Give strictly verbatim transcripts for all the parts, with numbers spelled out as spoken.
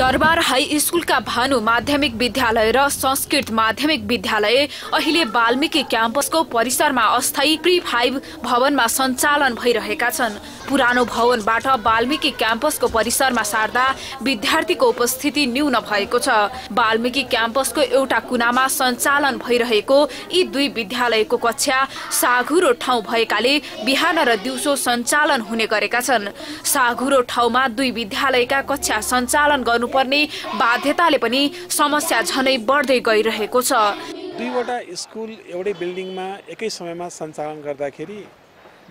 दरबार high school का भानु माध्यमिक विद्यालय र संस्कृत माध्यमिक विद्यालय अहिले वाल्मीकि क्याम्पस को परिसर में अस्थायी प्री फाइव भवन में संचालन भइरहेका छन्। पुरानो भवनबाट वाल्मीकि क्याम्पस को परिसर में सारदा विद्यार्थी को उपस्थिति न्यून भएको छ। वाल्मीकि क्याम्पस को एउटा कुनामा सञ्चालन भइरहेको यी दुई विद्यालय को कक्षा साघुरो ठाउँ भएकाले बिहान र दिउँसो सञ्चालन हुने गरेका छन्। साघुरो ठाउँमा दुई विद्यालयका कक्षा सञ्चालन गर्नुपर्ने बाध्यताले पनि समस्या झनै बढ्दै गइरहेको छ। दुईवटा स्कूल एउटै बिल्डिङमा एकै समयमा सञ्चालन गर्दाखेरि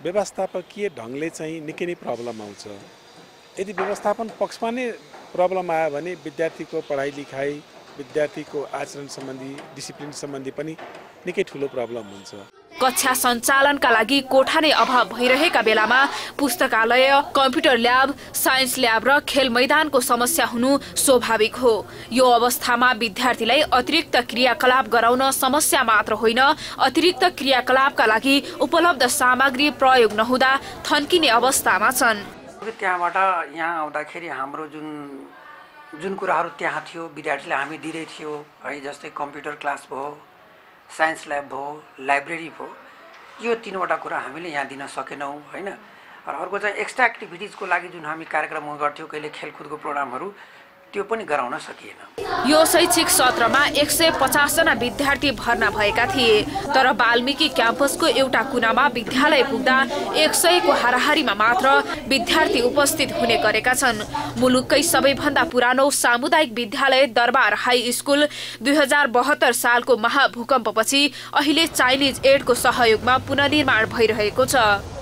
व्यवस्थापकीय ढंगले चाहिँ निकै नै प्रब्लम आउँछ। यदि व्यवस्थापन पक्षमा नै प्रब्लम आयो भने विद्यार्थीको पढाइ लेखाइ, विद्यार्थीको आचरण सम्बन्धी, डिसिप्लिन सम्बन्धी पनि निकै ठूलो प्रब्लम हुन्छ। कक्षा सञ्चालनका लागि कोठा नै अभाव भइरहेका बेलामा पुस्तकालय, कम्प्युटर ल्याब, साइन्स ल्याब र खेल मैदानको समस्या हुनु स्वाभाविक हो। यो अवस्थामा विद्यार्थीलाई अतिरिक्त क्रियाकलाप गराउन समस्या मात्र होइन, अतिरिक्त क्रियाकलापका लागि उपलब्ध सामग्री प्रयोग नहुँदा थन्किने अवस्थामा छन्। त्यहाँबाट यहाँ आउँदाखेरि हाम्रो जुन जुन कुराहरू त्यहाँ थियो, विद्यार्थीले हामी दिदै थियो है, जस्तै कम्प्युटर क्लास भयो, साइन्स ल्याब भयो, लाइब्रेरी भयो, यो तीनवटा कुरा हामीले यहाँ दिन सकेनौं हैन। र अर्को चाहिँ एक्स्ट्रा एक्टिभिटीज को लागि जुन हामी कार्यक्रम गर्थ्यौं, कहिले खेलकुदको प्रोग्रामहरु, त्यो पनि गराउन सकिएन। यो शैक्षिक सत्रमा एक सय पचासजना विद्यार्थी भर्ना भएका थिए, तर वाल्मीकि क्याम्पसको एउटा कुनामा विद्यालय पुग्दा एक सयको हाराहारीमा मात्र विद्यार्थी उपस्थित हुने गरेका छन्। मुलुककै सबैभन्दा पुरानो सामुदायिक विद्यालय दरबार हाई स्कूल दुई हजार बहत्तर सालको महाभूकम्पपछि अहिले चाइनिज एडको सहयोगमा पुनर्निर्माण भइरहेको छ।